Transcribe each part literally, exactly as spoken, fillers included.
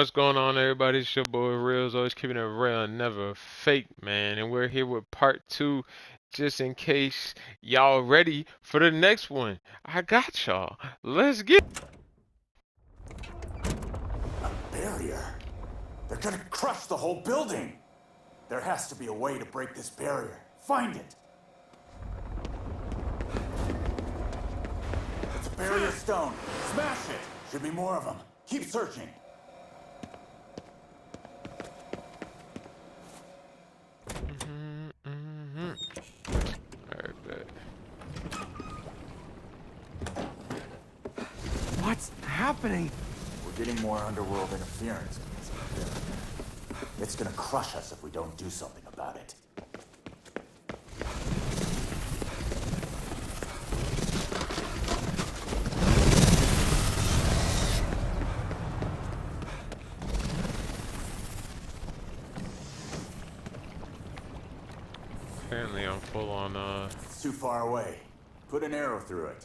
What's going on, everybody? It's your boy Reels, always keeping it real, never fake, man. And we're here with part two, just in case y'all ready for the next one. I got y'all. Let's get a barrier. They're gonna crush the whole building. There has to be a way to break this barrier. Find it. It's a barrier stone. Smash it. Should be more of them. Keep searching. What's happening? We're getting more underworld interference. It's gonna crush us if we don't do something about it. Apparently I'm full on, uh... It's too far away. Put an arrow through it.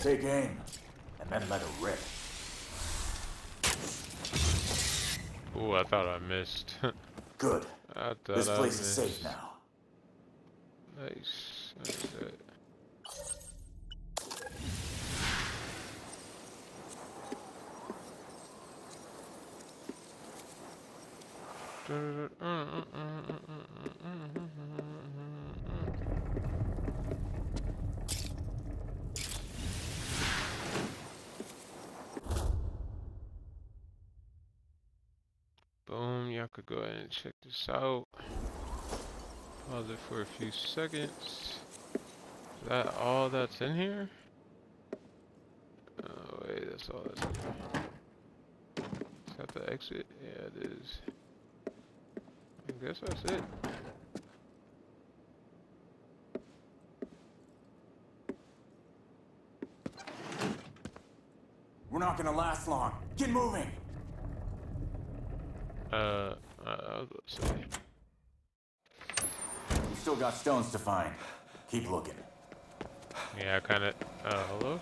Take aim, and then let it rip. Ooh, I thought I missed. Good. I thought this place I missed. Is safe now. Nice. That's it. Boom, y'all could go ahead and check this out. Pause it for a few seconds. Is that all that's in here? Oh wait, that's all that's in here. Is that the exit? Yeah, it is. I guess that's it. We're not gonna last long. Get moving! Uh, I was gonna say. We still got stones to find. Keep looking. Yeah, I kinda. Uh, hello?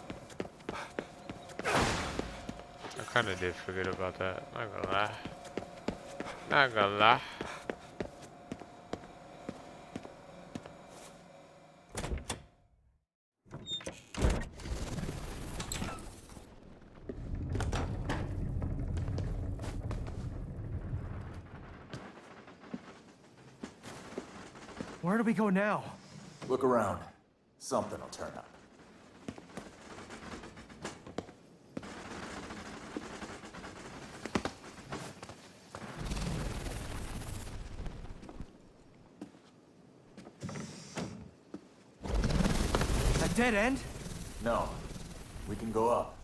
I kinda did forget about that. Not gonna lie. Not gonna lie. Where do we go now? Look around. Something will turn up. A dead end? No. We can go up.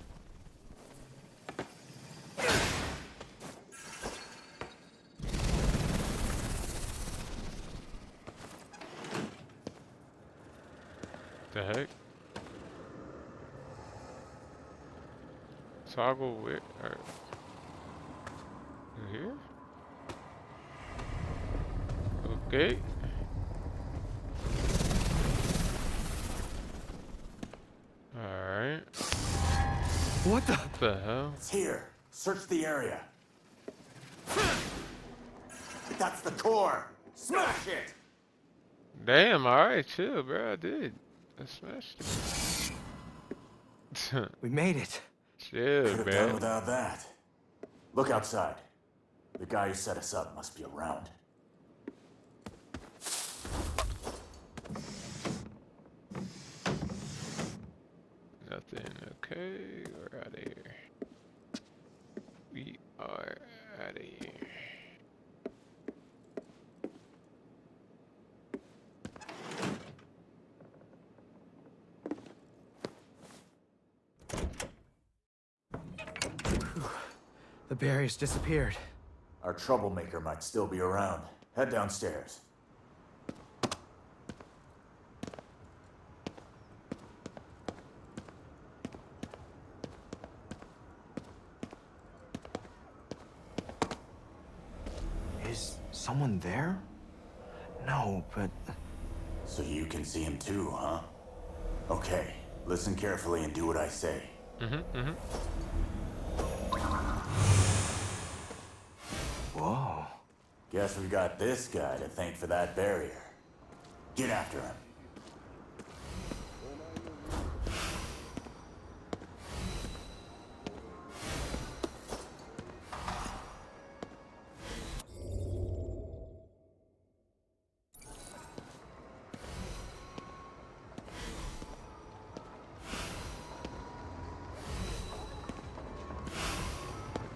The heck? Toggle with her. You here? Okay. Alright. What the? What the hell? It's here. Search the area. That's the core. Smash it! Damn, alright, chill, bro. I did. I smashed it. We made it. Chill, man. Could have done without that. Look outside. The guy who set us up must be around. Nothing. Okay, we're out of here. We are out of here. The barrier's disappeared. Our troublemaker might still be around. Head downstairs. Is someone there? No, but... So you can see him too, huh? Okay, listen carefully and do what I say. Mm-hmm, mm-hmm. Guess we got this guy to thank for that barrier. Get after him.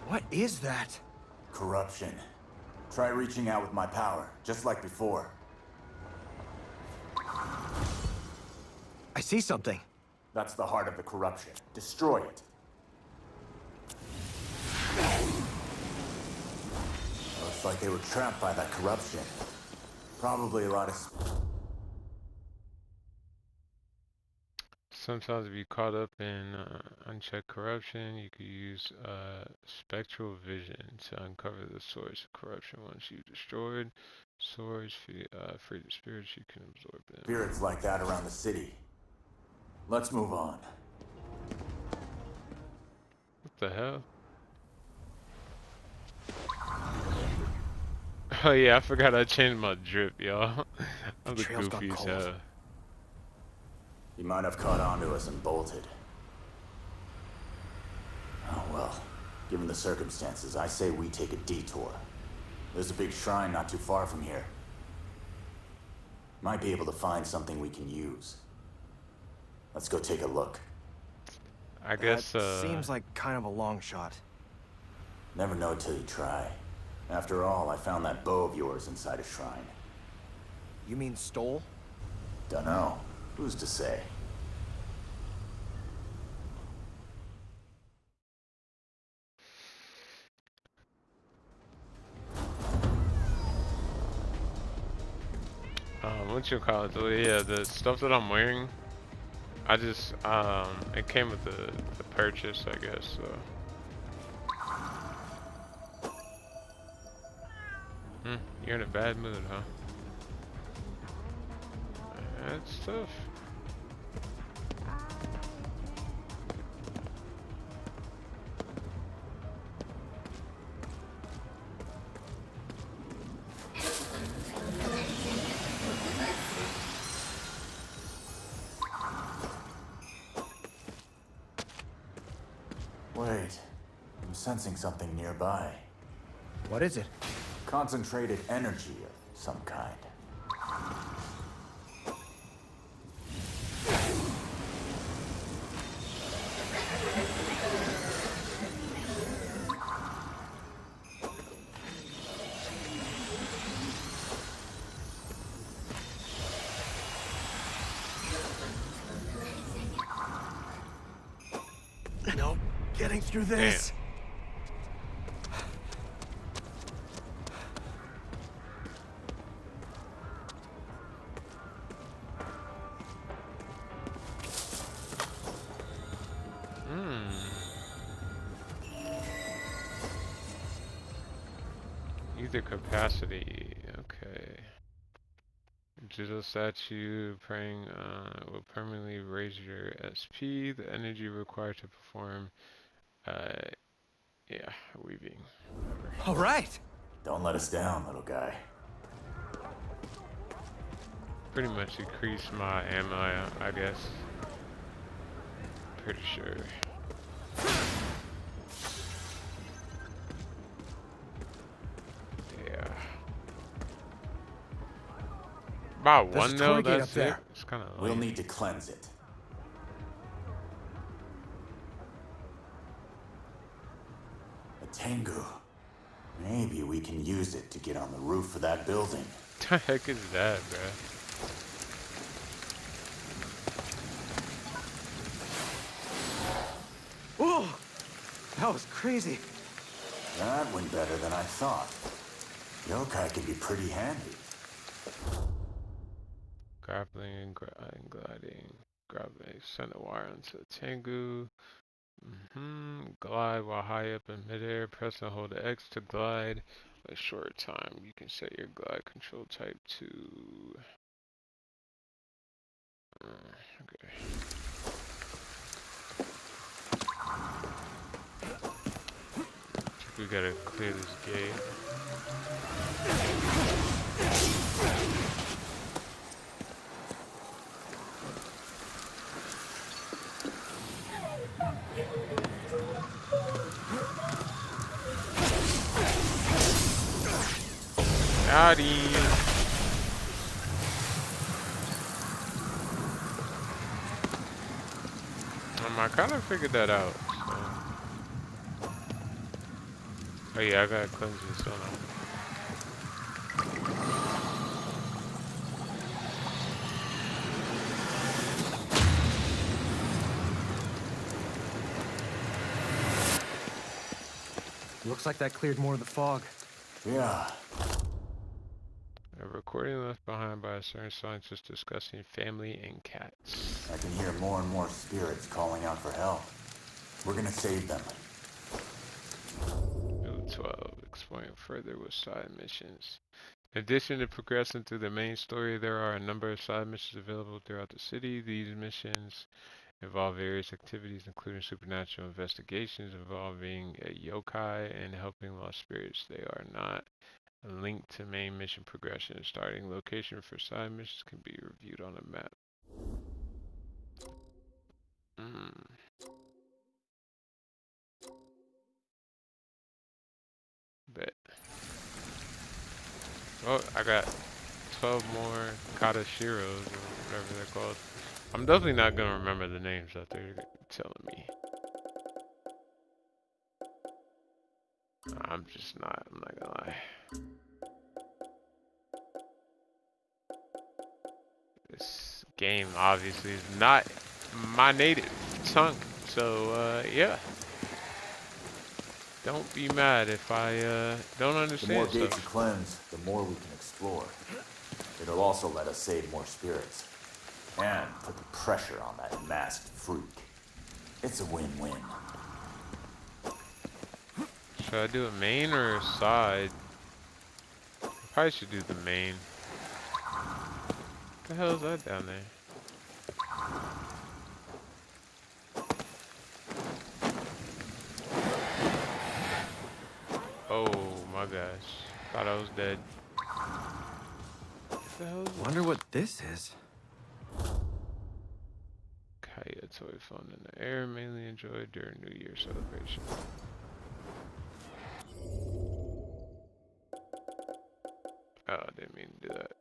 What is that? Corruption. Try reaching out with my power, just like before. I see something. That's the heart of the corruption. Destroy it. Looks like they were trapped by that corruption. Probably a lot of... Sometimes if you're caught up in uh, unchecked corruption, you could use uh, spectral vision to uncover the source of corruption. Once you've destroyed swords, uh, free the spirits, you can absorb them. Spirits like that around the city. Let's move on. What the hell? Oh yeah, I forgot I changed my drip, y'all. I'm the goofy as hell. He might have caught on to us and bolted. Oh well, given the circumstances, I say we take a detour. There's a big shrine not too far from here. Might be able to find something we can use. Let's go take a look. I guess, that uh... seems like kind of a long shot. Never know till you try. After all, I found that bow of yours inside a shrine. You mean stole? Dunno. Who's to say? Um, what you call it? Oh, yeah, the stuff that I'm wearing, I just um, it came with the the purchase, I guess. So, hmm, you're in a bad mood, huh? That's tough. Wait, I'm sensing something nearby. What is it? Concentrated energy of some kind. Through this. Damn. Mm. Ether capacity. Okay. Jizo statue praying uh, will permanently raise your S P. The energy required to perform. Uh, yeah, weaving. Whatever. All right. Don't let us down, little guy. Pretty much increased my ammo, I guess. Pretty sure. Yeah. About There's one though. That's it. It's kind of. We'll need to cleanse it. Tengu. Maybe we can use it to get on the roof of that building. What the heck is that, bro? Whoa! That was crazy. That went better than I thought. Yokai can be pretty handy. Grappling and gra gliding. Grappling. Send a wire onto Tengu. Mm-hmm. Glide while high up in midair. Press and hold X to glide a short time. You can set your glide control type to. Uh, okay. We gotta clear this gate. Um, I kind of figured that out. So. Oh yeah, I gotta cleanse this one out. Looks like that cleared more of the fog. Yeah. A recording left behind by a certain scientist discussing family and cats. I can hear more and more spirits calling out for help. We're gonna save them. Field twelve, exploring further with side missions. In addition to progressing through the main story, there are a number of side missions available throughout the city. These missions involve various activities, including supernatural investigations involving a yokai and helping lost spirits. They are not linked to main mission progression. Starting location for side missions can be reviewed on a map. Mm. Bet. Oh, I got twelve more Katashiros, or whatever they're called. I'm definitely not gonna remember the names that they're telling me. I'm just not, I'm not gonna lie. This game obviously is not my native tongue, so uh, yeah. Don't be mad if I uh, don't understand. The more stuff. Gates you cleanse, the more we can explore. It'll also let us save more spirits. And put the pressure on that masked freak. It's a win-win. Should I do a main or a side? I probably should do the main. What the hell is that down there? Oh my gosh. Thought I was dead. What the hell is that? Wonder what this is. Kaya toy found in the air, mainly enjoyed during New Year celebration. Oh, I didn't mean to do that.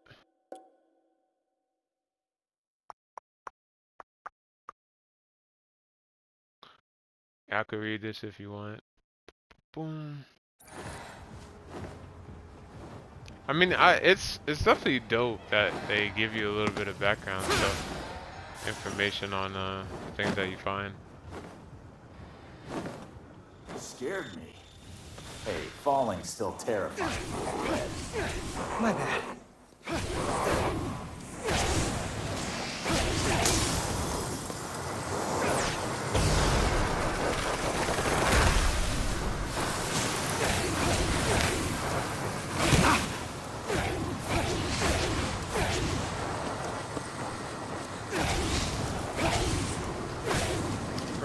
I could read this if you want. Boom. I mean, I it's it's definitely dope that they give you a little bit of background stuff, information on uh, things that you find. You scared me. Hey, falling's still terrifying. My bad.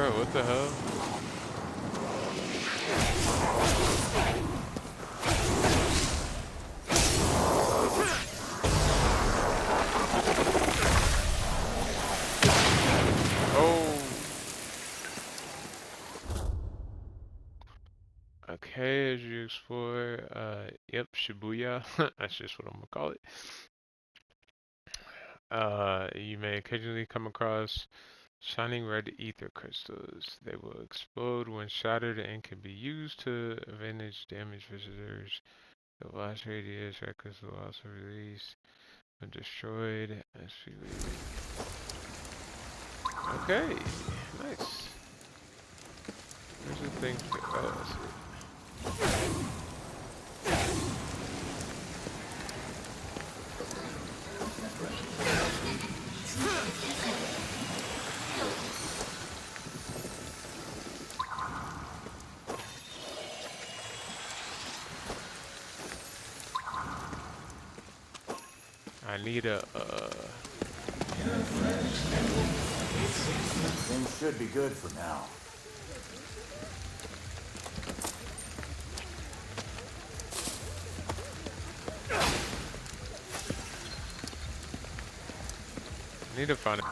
Bro, what the hell? Explore, uh, yep, Shibuya, that's just what I'm gonna call it. Uh, you may occasionally come across shining red ether crystals. They will explode when shattered and can be used to advantage damage visitors. The blast radius records will also release when destroyed. Okay, nice. There's a thing to oh, that's it. I need a uh things should be good for now. need to find it.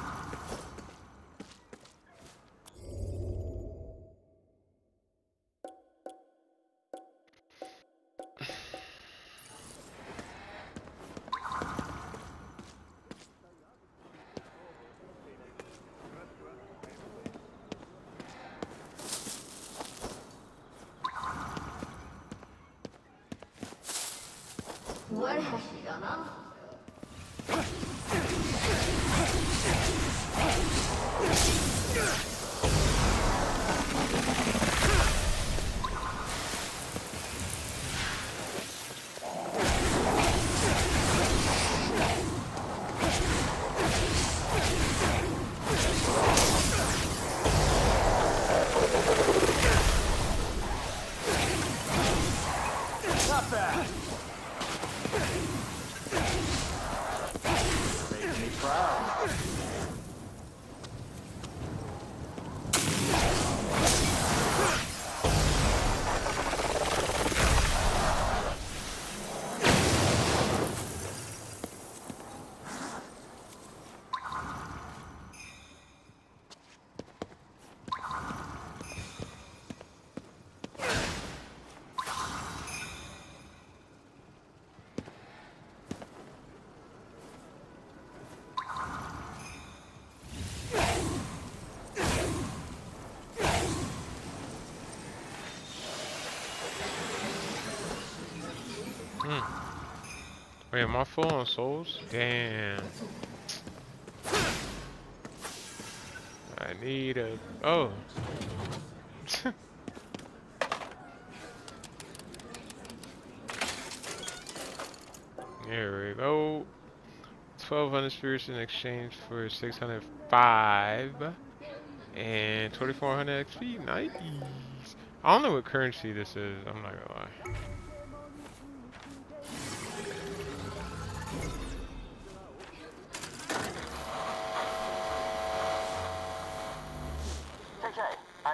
Wait, am I full on souls? Damn. I need a... Oh. There we go. twelve hundred spirits in exchange for six hundred five. And twenty-four hundred X P. Nice. I don't know what currency this is. I'm not gonna lie.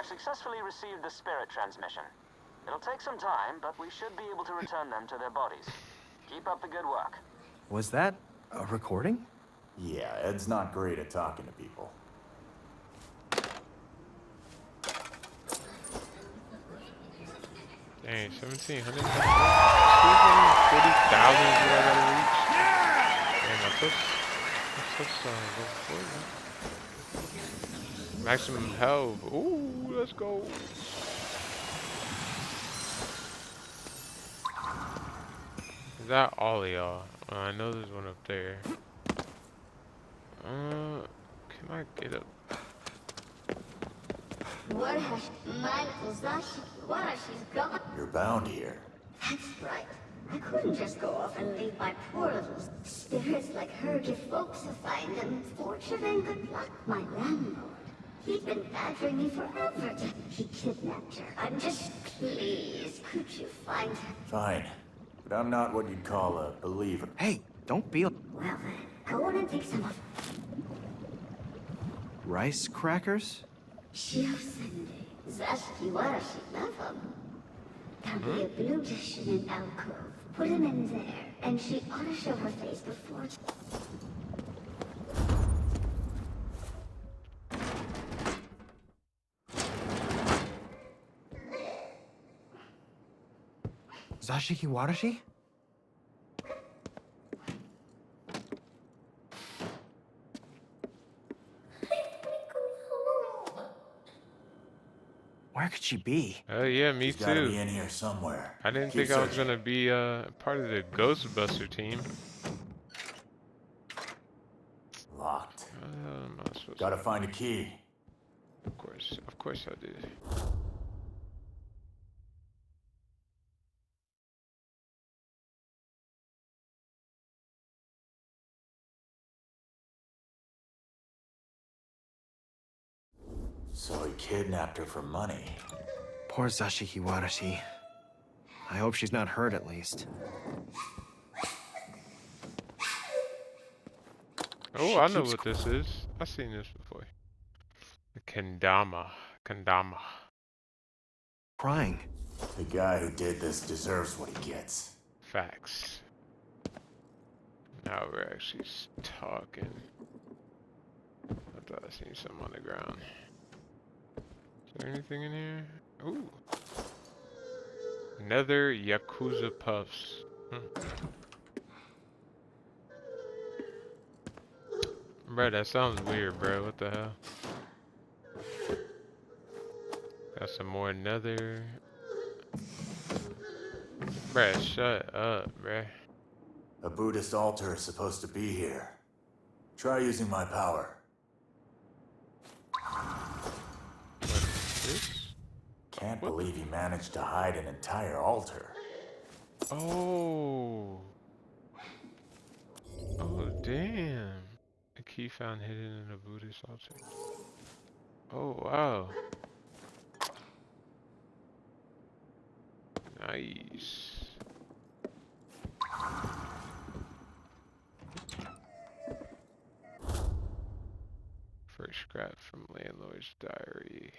Successfully received the spirit transmission. It'll take some time, but we should be able to return them to their bodies. Keep up the good work. Was that a recording? Yeah, Ed's not great at talking to people. Dang, seventeen hundred. two hundred thirty thousand is what I gotta reach. Damn, I maximum health. Ooh, let's go. Is that all of y'all? Uh, I know there's one up there. Uh, can I get up? You're bound here. That's right. I couldn't just go off and leave my poor little spirits like her to folks to find them fortune and good luck, my landlord. He's been badgering me forever. He kidnapped her. I'm just... Please, could you find her? Fine. But I'm not what you'd call a believer. Hey, don't be a... Well then, go on and take some of... Rice crackers? Shio-sende. Zashikiwarashi, love them. There'll be a blue dish in an alcove. Put him in there, and she ought to show her face before... Zashikiwarashi? Where could she be? Oh yeah, me She's too. Be in here somewhere. I didn't Keep think searching. I was gonna be uh, part of the Ghostbuster team. Locked. Uh, Gotta to find a key. Of course, of course I did. So he kidnapped her for money. Poor Zashikiwarashi. I hope she's not hurt at least. Oh, she I know what this is. I've seen this before. The kendama. Kendama. Crying. The guy who did this deserves what he gets. Facts. Now we're actually talking. thought I seen something on the ground. Is there anything in here? Ooh. Another Yakuza Puffs. Hmm. Bro, that sounds weird, bro. What the hell? Got some more nether. Bro, shut up, bro. A Buddhist altar is supposed to be here. Try using my power. What is this? Can't what? believe you managed to hide an entire altar. Oh. Oh, damn. A key found hidden in a Buddhist altar. Oh, wow. Nice. First scrap from Landlord's Diary.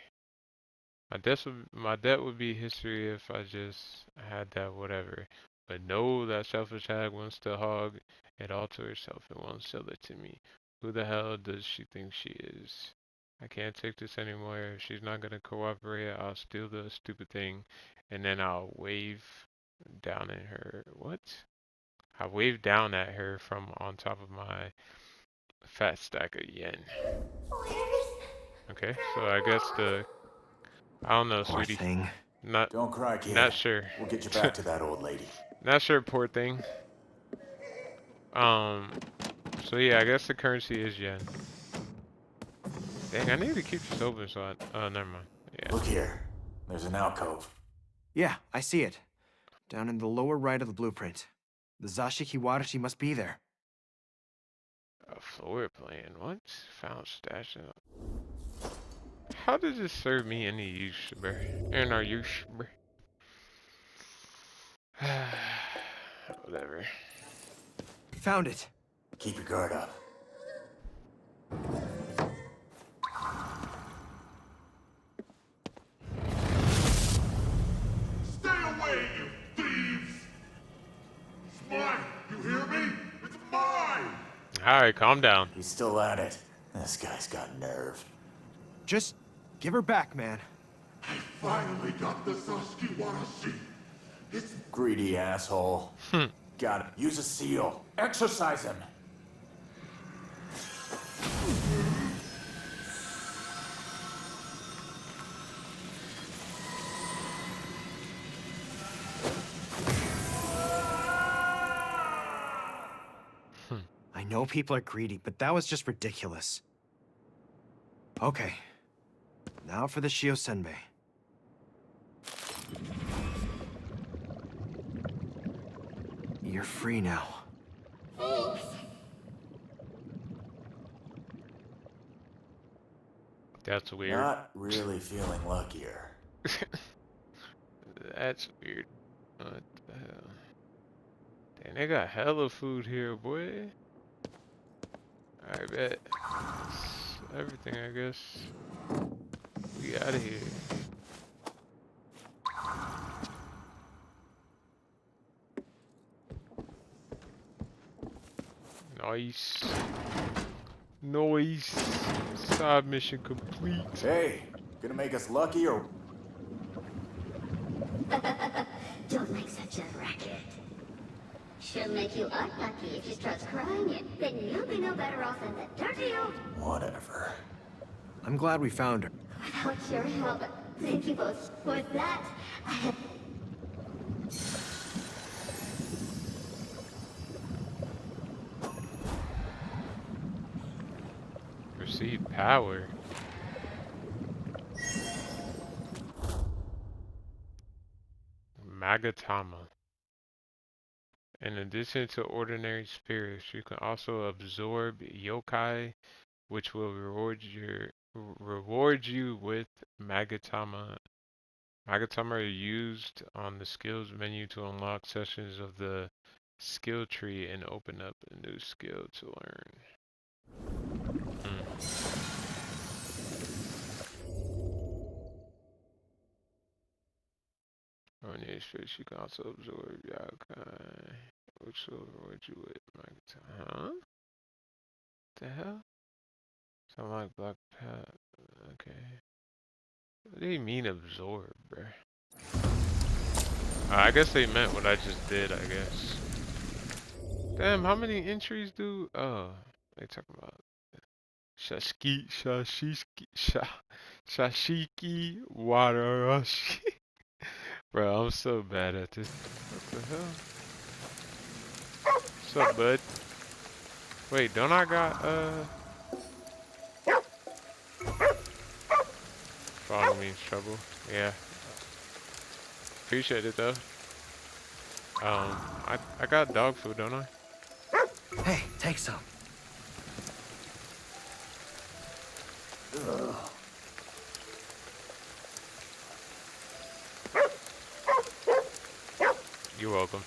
My debt would, my debt would be history if I just had that whatever. But know that selfish hag wants to hog it all to herself and won't sell it to me. Who the hell does she think she is? I can't take this anymore. If she's not gonna cooperate, I'll steal the stupid thing and then I'll wave down at her. What? I waved down at her from on top of my fat stack of yen. Okay, so I guess the I don't know, poor sweetie. Thing. Not don't cry, kid. Not sure. We'll get you back to that old lady. Not sure, poor thing. Um. So yeah, I guess the currency is yen. Dang, I need to keep this open, so I. Oh, uh, never mind. Yeah. Look here. There's an alcove. Yeah, I see it. Down in the lower right of the blueprint. The Zashikiwarashi must be there. A floor plan once found stashed up. How does this serve me any use, bro? In our use, bro? Whatever. Found it. Keep your guard up. Stay away, you thieves! It's mine, you hear me? It's mine! Alright, calm down. He's still at it. This guy's got nerve. Just give her back, man. I finally got the Zashikiwarashi. This greedy asshole. Hmm. Got it. Use a seal. Exorcise him. Hmm. I know people are greedy, but that was just ridiculous. Okay. Now for the Shio Senbei. You're free now. Thanks. That's weird. Not really feeling luckier. That's weird. What the hell? Damn, they got hella food here, boy. I bet. That's everything, I guess. We out of here. Nice. Nice. Side mission complete. Hey, gonna make us lucky or... Don't make such a racket. She'll make you unlucky if she starts crying it. Then you'll be no better off than the dirty old... Whatever. I'm glad we found her. Without your help, thank you both for that. I have... Received power. Magatama. In addition to ordinary spirits, you can also absorb yokai, which will reward your reward you with Magatama. Magatama are used on the skills menu to unlock sessions of the skill tree and open up a new skill to learn. Mm. On your space, you can also absorb yokai, which will reward you with Magatama. Huh? What the hell? Something like black pat. Okay. What do you mean absorb, bro? I guess they meant what I just did, I guess. Damn, how many entries do... Oh, they talking about... Shashiki... Shashiki... Zashikiwarashi. Bro, I'm so bad at this. What the hell? What's up, bud? Wait, don't I got, uh... Follow me in trouble. Yeah. Appreciate it though. Um, I I got dog food, don't I? Hey, take some. Ugh. You're welcome.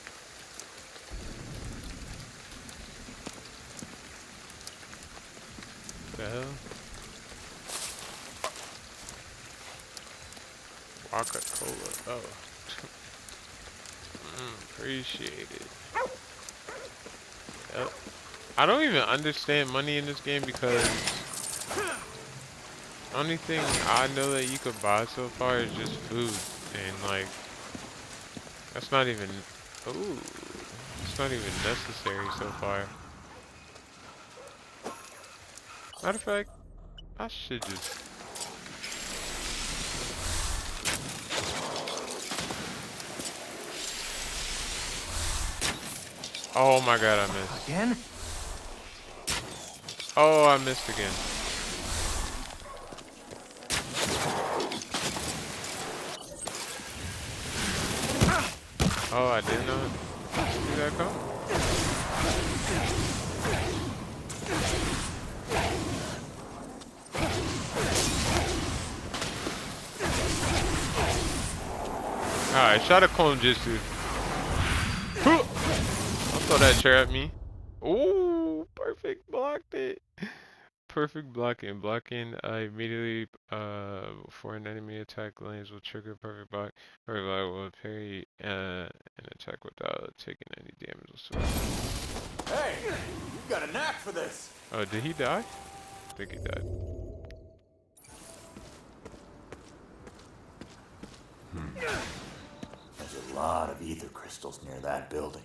What the hell? Waka cola. Oh. Mm, appreciate it. Yep. I don't even understand money in this game because the only thing I know that you could buy so far is just food, and like that's not even ooh, it's not even necessary so far. Matter of fact, I should just. Oh my god, I missed. Again? Oh, I missed again. Oh, I didn't know. Did that come? Alright, shot a konjutsu. Throw that chair at me. Ooh, perfect blocked it. Perfect blocking. Blocking uh, immediately uh, before an enemy attack lands will trigger perfect block. Perfect block will parry uh, an attack without taking any damage whatsoever. Hey, you got a knack for this. Oh, did he die? I think he died. Hmm. There's a lot of ether crystals near that building.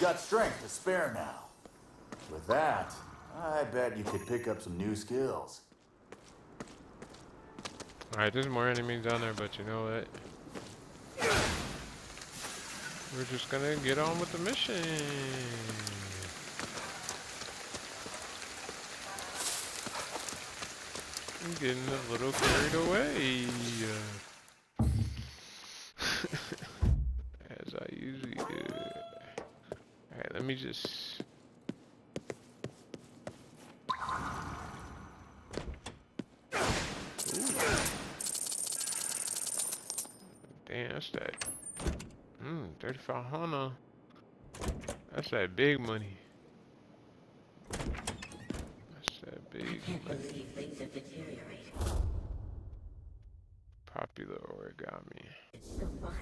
Got strength to spare now. With that, I bet you could pick up some new skills. Alright, there's more enemies down there, but you know what? We're just gonna get on with the mission. I'm getting a little carried away. As I usually do. Alright, let me just... Ooh. Damn, that's that... Mmm, thirty-five hundred. That's that big money. That's that big money. Popular origami. It's the fun.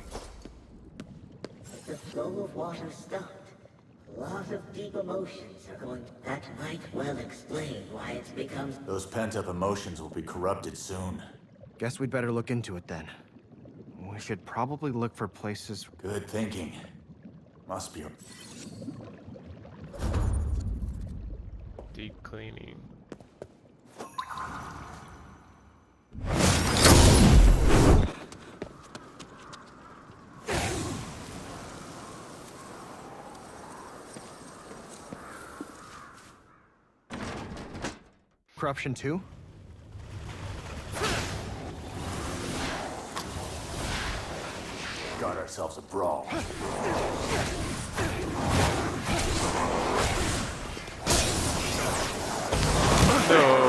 The flow of water stopped. A lot of deep emotions are going... That might well explain why it's become... Those pent-up emotions will be corrupted soon. Guess we'd better look into it then. We should probably look for places... Good thinking. Must be... deep cleaning. Corruption two? Got ourselves a brawl. No.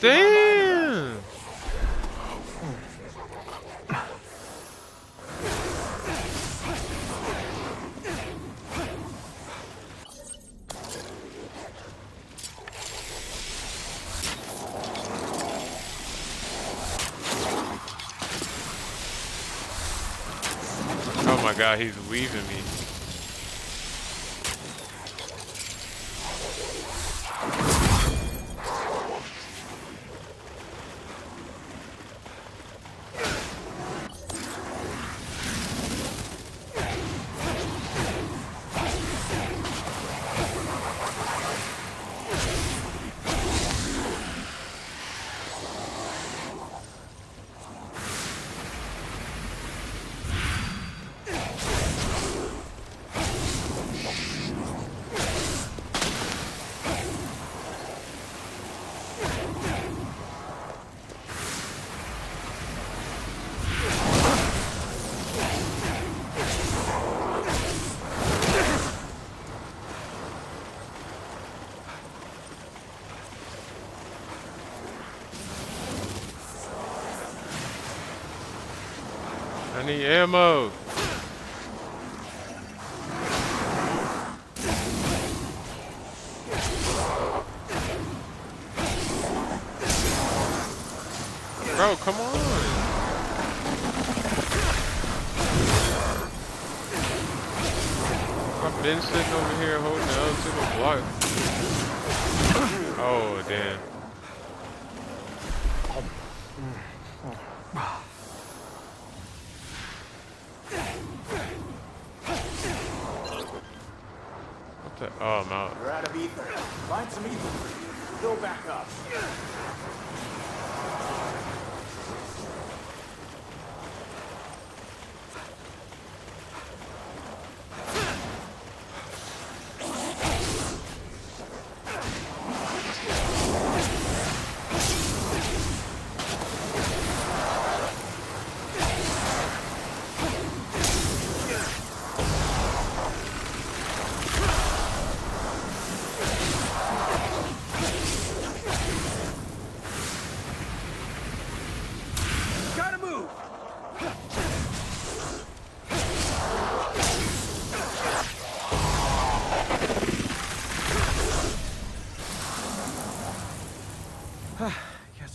Damn! Oh my God, he's leaving me. I need ammo. Bro, come on. I've been sitting over here holding L to the block. Oh, damn. Oh, I'm out. We're out of ether. Find some ether. Go back up.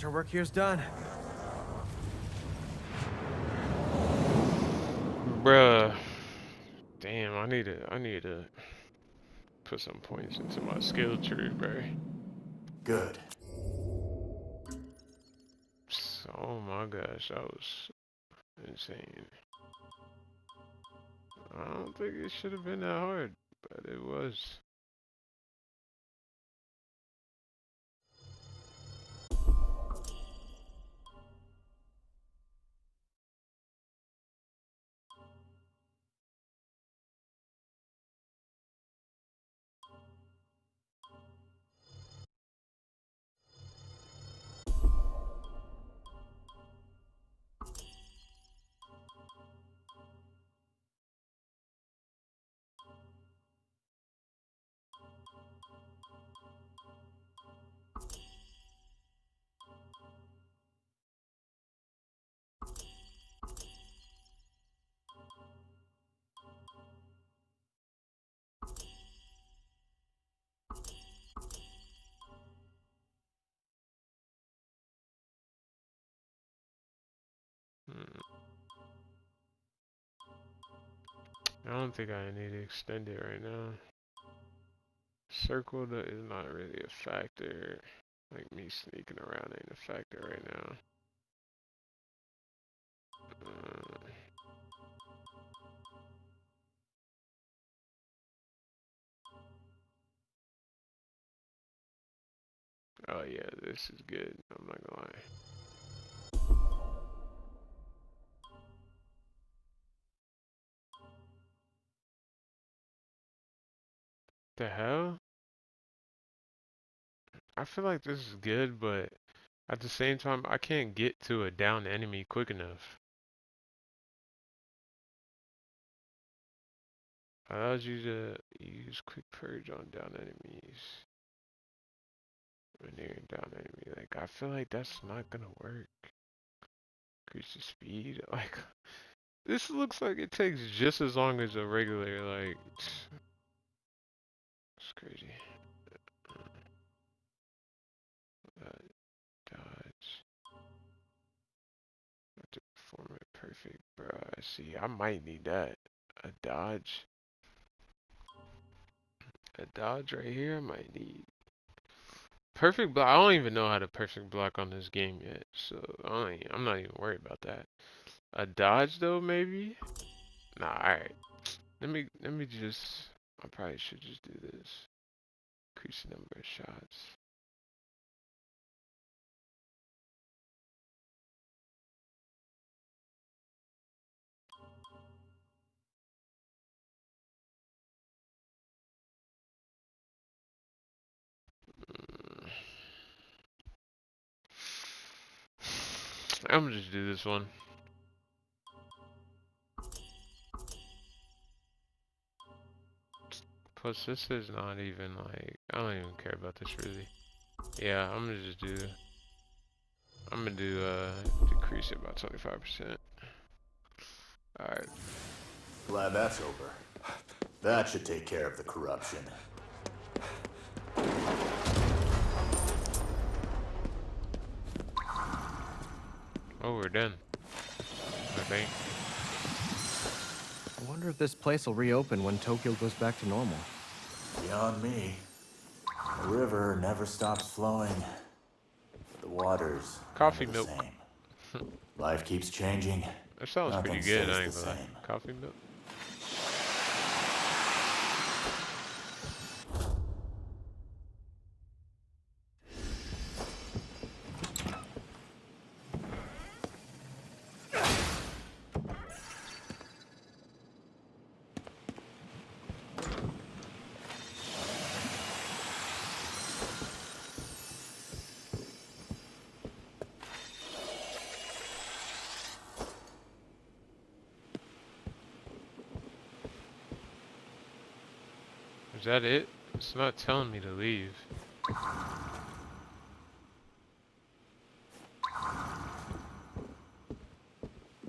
Our work here's done. Bruh. Damn, I need to I need to put some points into my skill tree, bro. Good. Oh my gosh, that was insane. I don't think it should have been that hard, but it was. I don't think I need to extend it right now. Circle that is not really a factor. Like me sneaking around ain't a factor right now. Uh, Oh yeah, this is good, I'm not gonna lie. The hell? I feel like this is good, but at the same time, I can't get to a downed enemy quick enough. Allows you to use quick purge on downed enemies. When they're down enemy, like I feel like that's not gonna work. Increase the speed. Like this looks like it takes just as long as a regular. Like it's crazy. Uh, dodge. I have to perform it perfect, bro. I see. I might need that. A dodge. A dodge right here. I might need. Perfect block. I don't even know how to perfect block on this game yet, so I don't, I'm not even worried about that. A dodge though, maybe. Nah, all right. Let me let me just. I probably should just do this. Increase the number of shots. I'm gonna just do this one. Plus, this is not even like, I don't even care about this really. Yeah, I'm gonna just do, I'm gonna do, uh, decrease it by twenty-five percent. Alright. Glad that's over. That should take care of the corruption. Oh, we're done. I think. I wonder if this place will reopen when Tokyo goes back to normal. Beyond me. The river never stops flowing. The waters. Coffee milk. The same. Life keeps changing. That sounds Nothing pretty good, I ain't gonna lie. Coffee milk. Is that it? It's not telling me to leave. I'm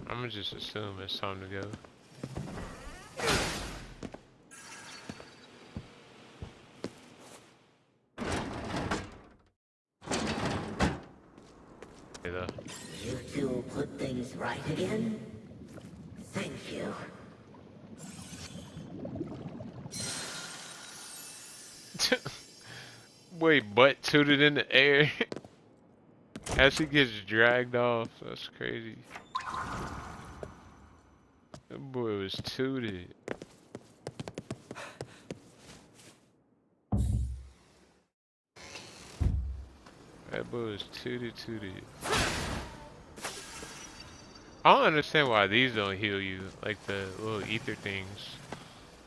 gonna just assume it's time to go. Hey, though. You two put things right again? Thank you. Boy, butt tooted in the air as he gets dragged off. That's crazy. That boy was tooted. That boy was tooted, tooted. I don't understand why these don't heal you, like the little ether things.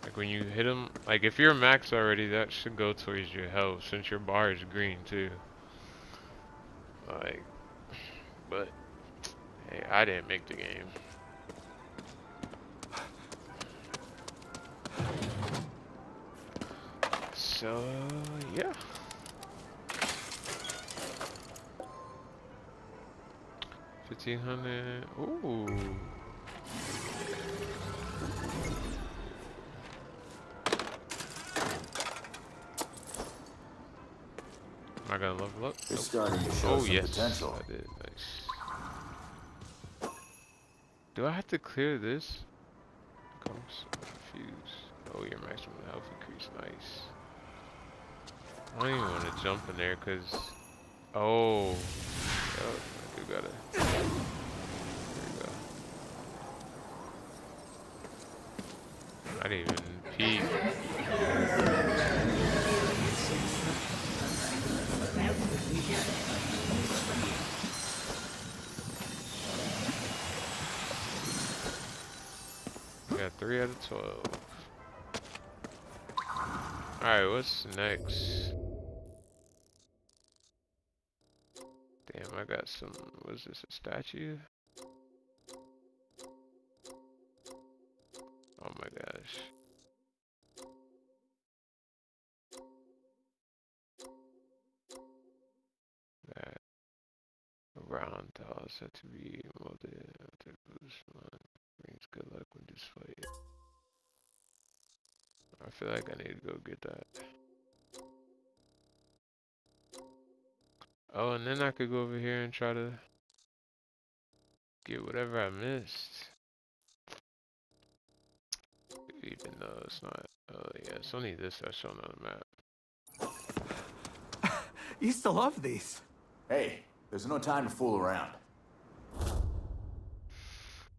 Like when you hit them, like if you're max already, that should go towards your health since your bar is green too. Like, but hey, I didn't make the game. So yeah. fifteen hundred, ooh. I gotta level up. You're starting to show some potential. I did. Nice. Do I have to clear this? confused. Oh, your maximum health increase, nice. I don't even want to jump in there because... Oh. Oh, I do gotta... There we go. I didn't even peek. We got three out of twelve. Alright, what's next? Damn, I got some, what is this, a statue? Oh my gosh. That round tile is set to be molded after this one. Brings good luck when displayed. I feel like I need to go get that. Oh, and then I could go over here and try to get whatever I missed. Even though it's not... Oh yeah, it's only this that's shown on the map. You still love these. Hey, there's no time to fool around.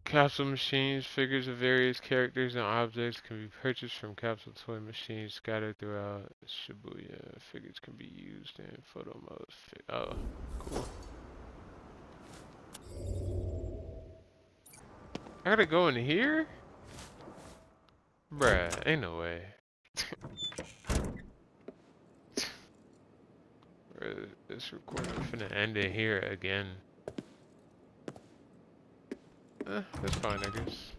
Capsule machines, figures of various characters and objects can be purchased from capsule toy machines scattered throughout Shibuya. Figures can be used in photo mode. Oh, cool. I gotta go in here? Bruh, ain't no way. This recording finna end in here again. Eh, that's fine, I guess.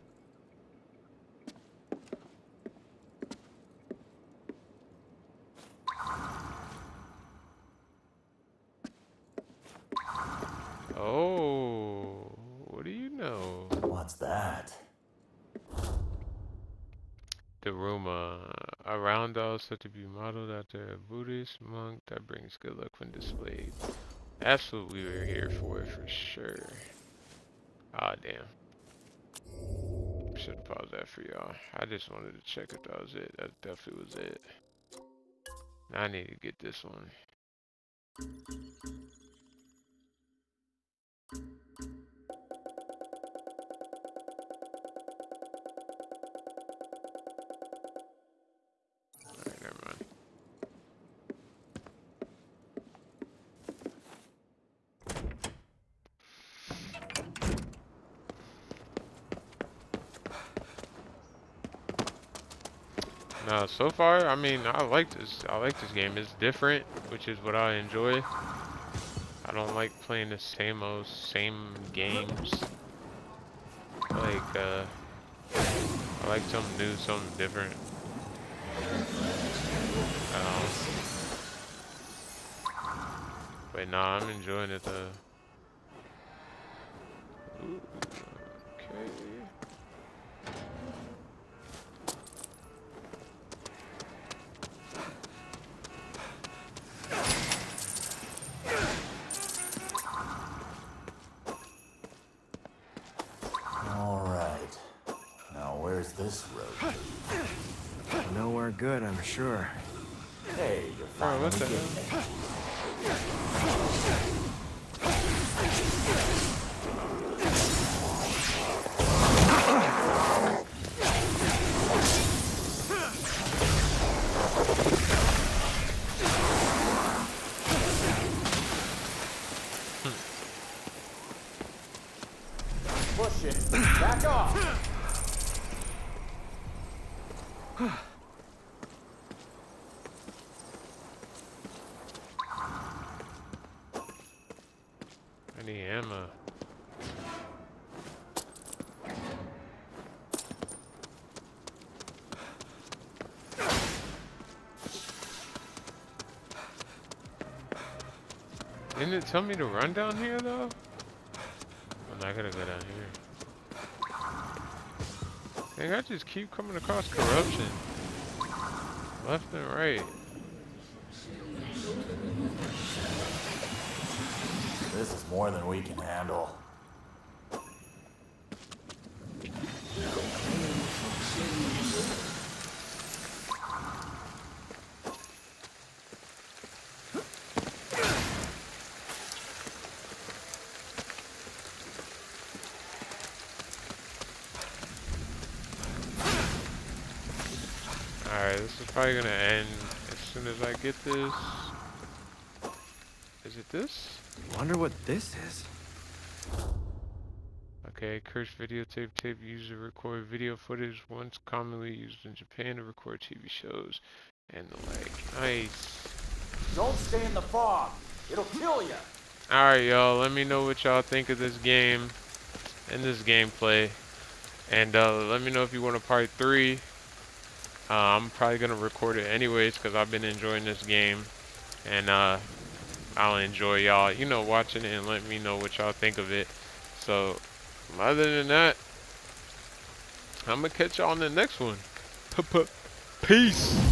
Oh, what do you know? What's that? The Ruma, a round doll said to be modeled after a Buddhist monk that brings good luck when displayed. That's what we were here for, for sure. Ah, damn. Should have paused that for y'all. I just wanted to check if that was it. That definitely was it. Now I need to get this one. Alright, never mind. Uh, so far, I mean, I like this. I like this game. It's different, which is what I enjoy. I don't like playing the same old same games. Like, uh, I like something new, something different. Um, but nah, I'm enjoying it though. Ooh, okay. Good, I'm sure. Hey, you're fine. Oh, what the hell? Push it. Back off. Didn't it tell me to run down here though? I'm not gonna go down here. Dang, I just keep coming across corruption. Left and right. This is more than we can handle. Alright, this is probably gonna end as soon as I get this. Is it this? I wonder what this is. Okay, cursed videotape tape used to record video footage once commonly used in Japan to record T V shows and the like. Nice. Don't stay in the fog. It'll kill you. Alright, y'all. Let me know what y'all think of this game and this gameplay. And uh, let me know if you want a part three. Uh, I'm probably going to record it anyways because I've been enjoying this game. And uh, I'll enjoy y'all, you know, watching it and let me know what y'all think of it. So, other than that, I'm going to catch y'all in the next one. P-p- Peace.